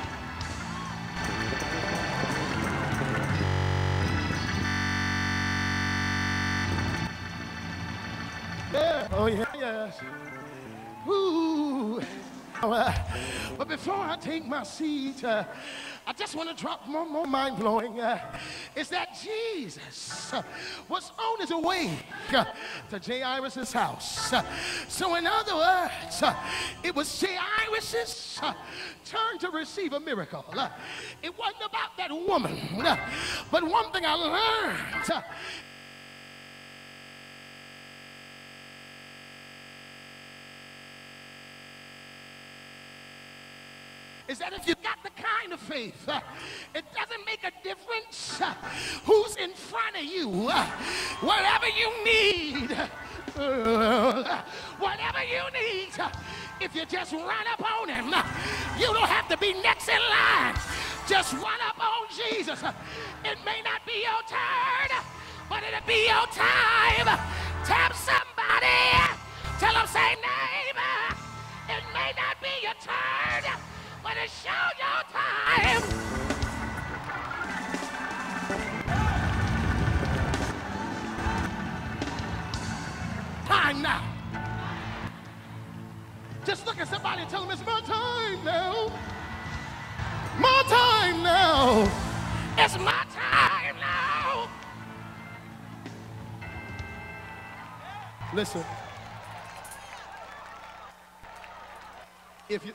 Yeah. Oh, yeah, yes. Ooh. Uh, but before I take my seat, uh, I just want to drop more, more mind-blowing uh, is that Jesus uh, was on his way uh, to Jairus' house. Uh, so in other words, uh, it was Jairus' uh, turn to receive a miracle. Uh, it wasn't about that woman. Uh, but one thing I learned uh, is that if you got the kind of faith, uh, it doesn't make a difference uh, who's in front of you. Uh, whatever you need, uh, whatever you need, uh, if you just run up on him, uh, you don't have to be next in line. Just run up on Jesus. Uh, it may not be your turn, but it'll be your time. Tap somebody. Tell them, say, neighbor, it may not be your turn, but it's show your time. Time now. Just look at somebody and tell them it's my time now. My time now. It's my time now. Listen. If you,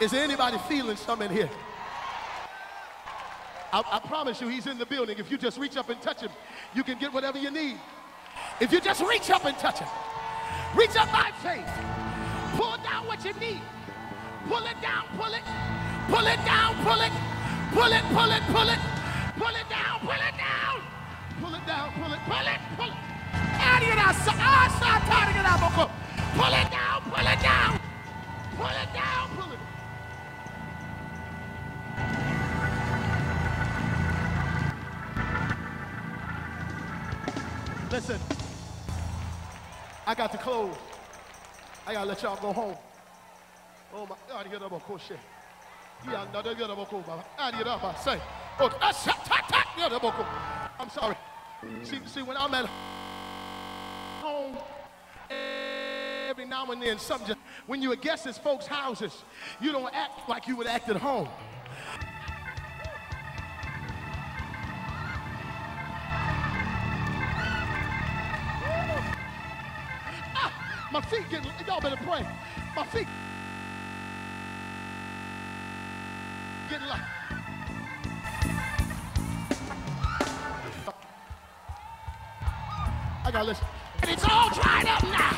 is there anybody feeling something here? I, I promise you he's in the building. If you just reach up and touch him, you can get whatever you need. If you just reach up and touch him, reach up by faith. what you need. Pull it down, pull it. Pull it down, pull it. Pull it, pull it, pull it. Pull it down, pull it down. Pull it down, pull it, pull it, pull it. Pull it down, pull it down. Pull it down, pull it. Listen, I got to close. I gotta let y'all go home. Oh my God, you know what shit. You are not a good about Baba. I did up, I say. Oh, I shut up. I'm sorry. See, see, when I'm at home, every now and then, something just, when you were guests at folks' houses, you don't act like you would act at home. My feet getting, y'all better pray. My feet getting light. I gotta listen. And it's all dried up now.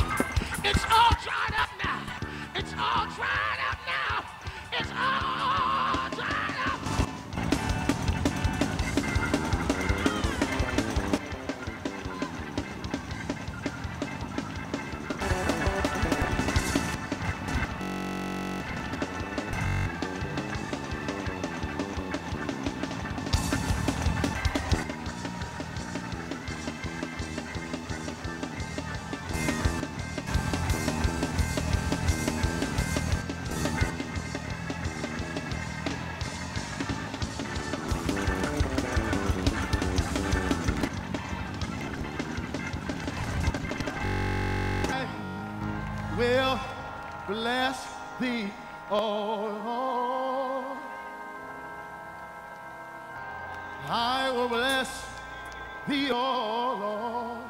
It's all dried up now. It's all dried up now. It's all dried up. Bless thee, O Lord. I will bless thee, O Lord.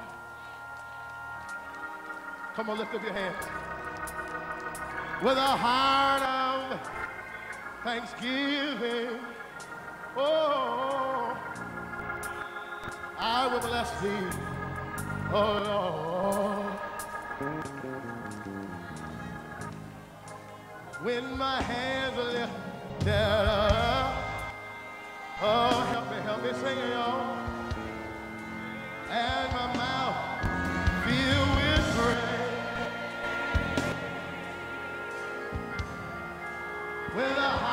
Come on, lift up your hands. With a heart of thanksgiving, oh, I will bless thee, O Lord. When my hands are lifted up, oh, help me, help me sing it, y'all. And my mouth filled with praise. With a